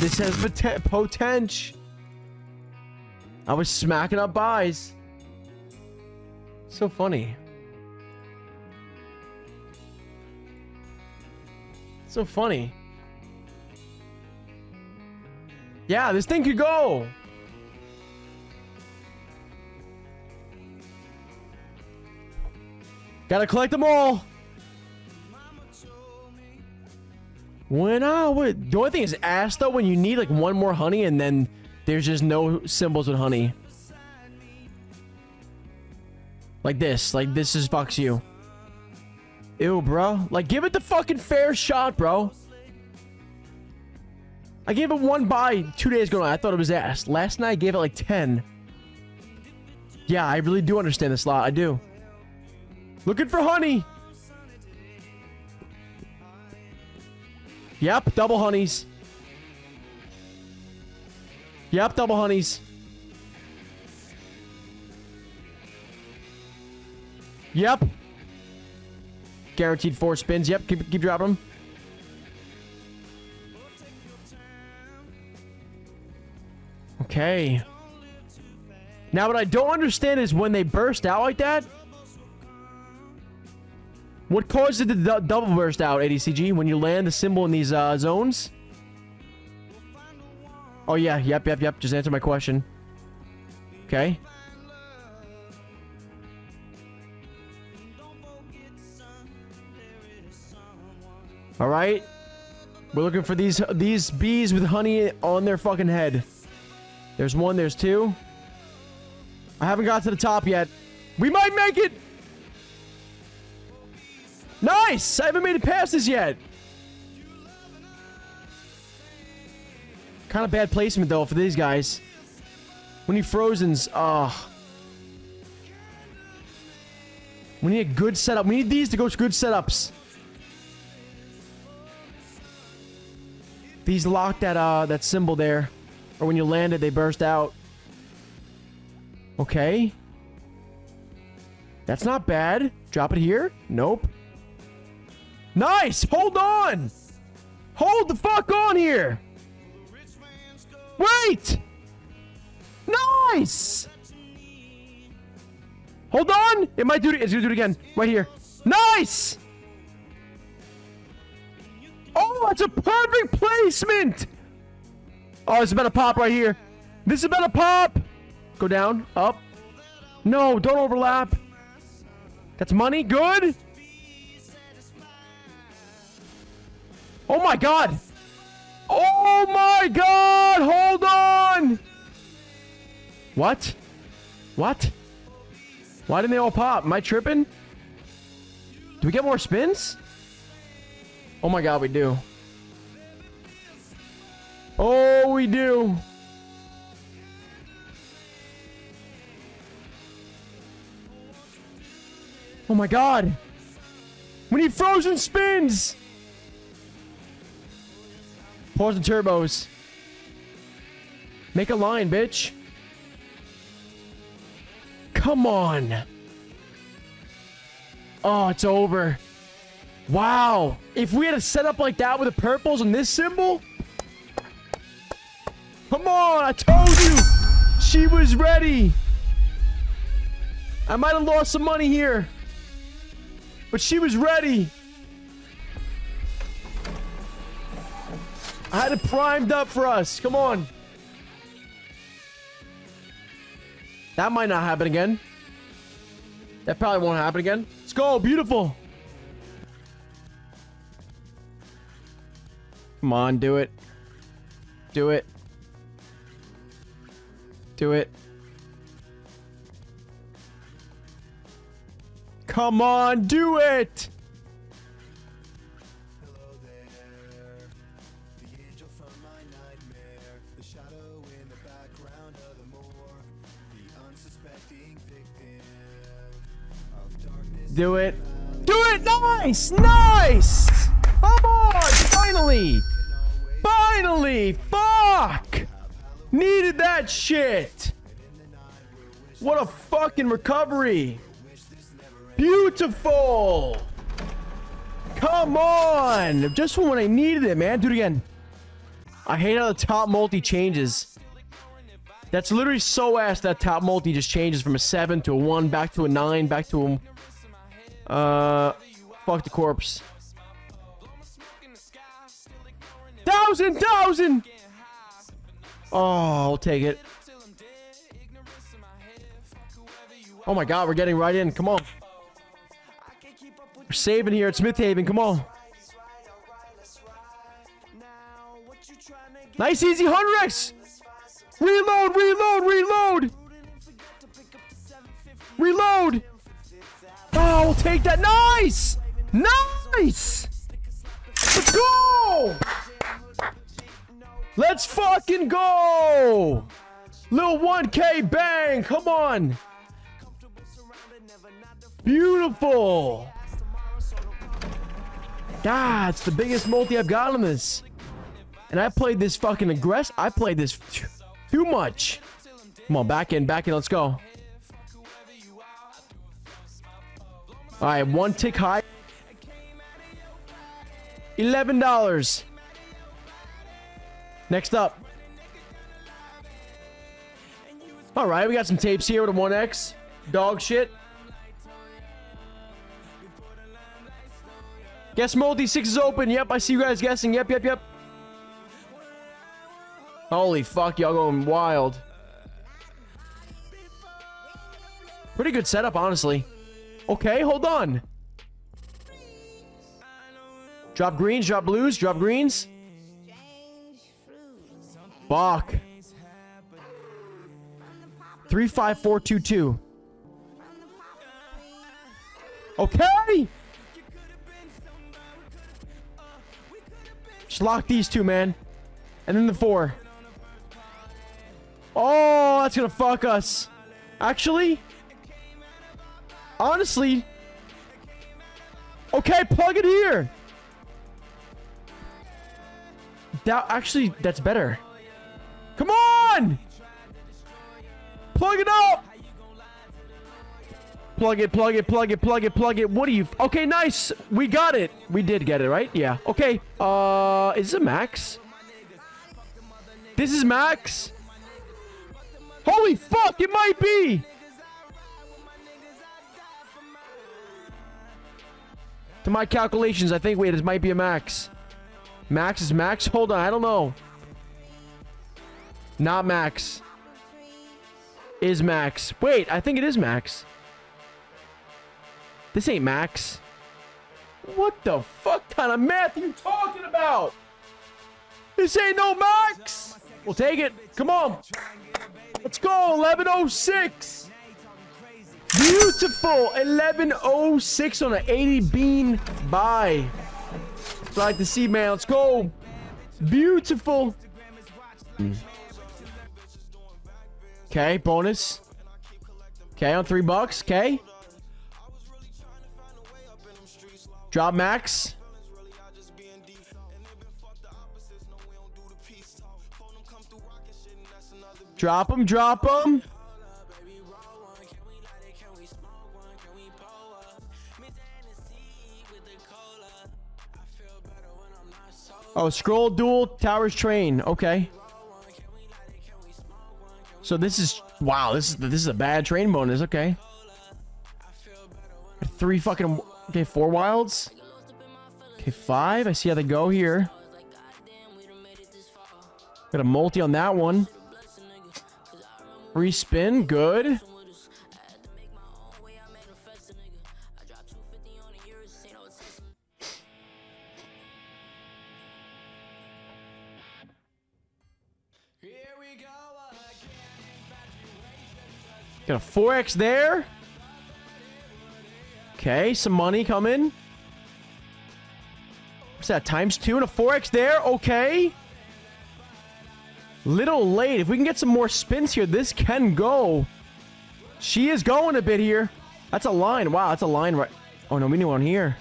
This has potential. I was smacking up buys. So funny. So funny. Yeah, this thing could go. Gotta collect them all. When I would, the only thing is ass though, when you need like one more honey and then there's just no symbols with honey. Like this just fucks you. Ew, bro. Like give it the fucking fair shot, bro. I gave it one buy 2 days ago. I thought it was ass. Last night I gave it like 10. Yeah, I really do understand this lot. I do. Looking for honey. Yep, double honeys. Yep, double honeys. Yep. Guaranteed 4 spins. Yep, keep dropping them. Okay. Now what I don't understand is when they burst out like that. What caused it to double burst out, ADCG, when you land the symbol in these zones? Oh, yeah. Yep. Just answer my question. Okay. All right. We're looking for these bees with honey on their fucking head. There's one. There's two. I haven't got to the top yet. We might make it. Nice! I haven't made it past this yet. Kind of bad placement, though, for these guys. We need Frozen's. Oh. We need a good setup. We need these to go to good setups. These locked that symbol there. Or when you land it, they burst out. Okay. That's not bad. Drop it here. Nope. Nice! Hold on! Hold the fuck on here! Wait! Nice! Hold on! It might do it. It's gonna do it again. Right here. Nice! Oh, it's a perfect placement! Oh, it's about to pop right here. This is about to pop! Go down. Up. No, don't overlap. That's money. Good! Oh my god! Oh my god! Hold on! What? What? Why didn't they all pop? Am I tripping? Do we get more spins? Oh my god, we do. Oh, we do. Oh my god! We need frozen spins! Pause the turbos. Make a line, bitch. Come on. Oh, it's over. Wow. If we had a setup like that with the purples and this symbol. Come on. I told you. She was ready. I might have lost some money here. But she was ready. I had it primed up for us. Come on. That might not happen again. That probably won't happen again. Let's go. Beautiful. Come on. Do it. Do it. Do it. Come on. Do it. Do it. Do it! Nice! Nice! Come on! Finally! Finally! Fuck! Needed that shit! What a fucking recovery! Beautiful! Come on! Just when I needed it, man. Do it again. I hate how the top multi changes. That's literally so ass that top multi just changes from a 7 to a 1, back to a 9, back to a... fuck the corpse. 1,000! Oh, I'll take it. Oh my god, we're getting right in. Come on. We're saving here at Smith Haven. Come on. Nice, easy 100x. Reload, reload, reload. Reload. Oh, we'll take that. Nice. Nice. Let's go. Let's fucking go. Little 1K bang. Come on. Beautiful. God, it's the biggest multi I've got on this. And I played this fucking aggressive. I played this too much. Come on, back in. Let's go. All right, one tick high. $11. Next up. All right, we got some tapes here with a 1X. Dog shit. Guess multi, 6 is open. Yep, I see you guys guessing. Yep. Holy fuck, y'all going wild. Pretty good setup, honestly. Okay, hold on. Drop greens, drop blues, drop greens. Fuck. 3, 5, 4, 2, 2. Okay. Just lock these two, man. And then the 4. Oh, that's gonna fuck us. Actually, honestly, okay, plug it here. That actually, that's better. Come on, plug it up. Plug it. What do you? Okay, nice. We got it. We did get it, right? Yeah. Okay. Is it max? This is max. Holy fuck, it might be. To my calculations, I think, wait, it might be a max. Max is max? Hold on, I don't know. Not max. Is max. Wait, I think it is max. This ain't max. What the fuck kind of math are you talking about? This ain't no max. We'll take it. Come on. Let's go, 1106. Beautiful, 1106 on an 80 bean buy. I'd like to see, man. Let's go. Beautiful. Okay, bonus. Okay, on $3. Okay. Drop max. Drop him. Oh, scroll duel, towers train. Okay. So this is, wow, this is a bad train bonus. Okay. 3 fucking, okay, 4 wilds. Okay, 5. I see how they go here. Got a multi on that one. Respin, good. Got a 4X there. Okay, some money coming. What's that? Times 2 and a 4X there. Okay. Little late. If we can get some more spins here, this can go. She is going a bit here. That's a line. Wow, that's a line right. Oh no, we need one here.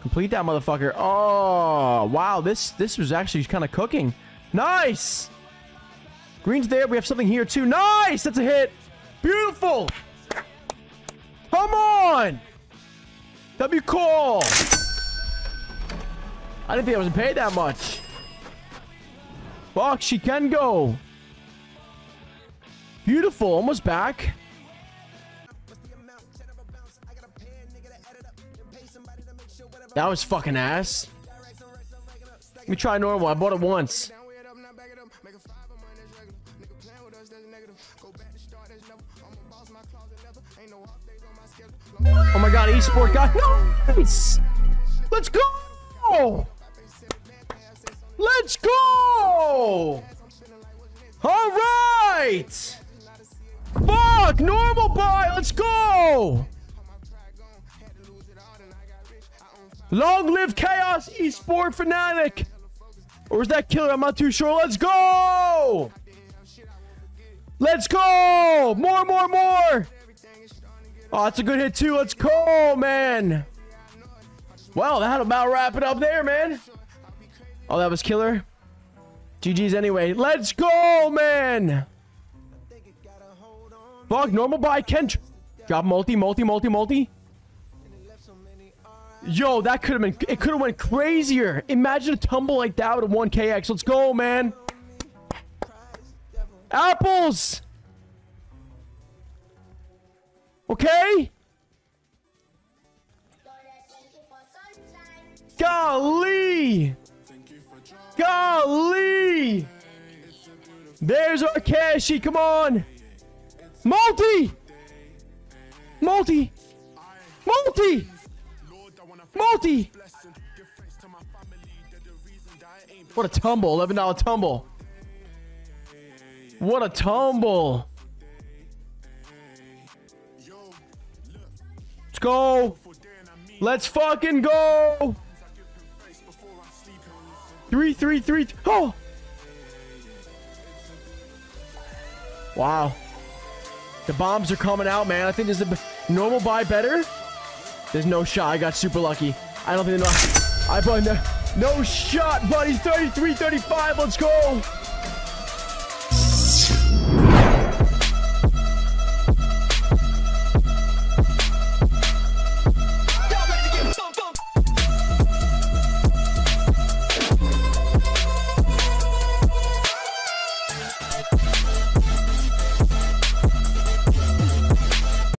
Complete that motherfucker. Oh wow, this was actually kind of cooking. Nice. Green's there. We have something here too. Nice. That's a hit. Beautiful. Come on. W call. I didn't think I was paid that much. Fuck, she can go. Beautiful, almost back. That was fucking ass. Let me try normal. I bought it once. Oh my god, eSport guy. Nice. Let's go. Let's go. All right. Fuck, normal buy. Let's go. Long live Chaos eSport Fanatic. Or is that Killer? I'm not too sure. Let's go. Let's go. More, more, more. Oh, that's a good hit too. Let's go, man. Well, that'll about wrap it up there, man. Oh, that was Killer. GG's anyway. Let's go, man. Fuck, normal buy. Kent. Drop multi, multi, multi, multi. Yo, that could have been... It could have went crazier. Imagine a tumble like that with a 1KX. Let's go, man. Apples. Okay. Golly. Golly. There's our cashy. Come on. Multi. Multi. Multi. Multi. What a tumble. $11 tumble. What a tumble. Let's go. Let's fucking go. 3-3-3. Oh. Wow. The bombs are coming out, man. I think this is a normal buy better. There's no shot. I got super lucky. I don't think I bought no shot, buddy. 33-35. Let's go.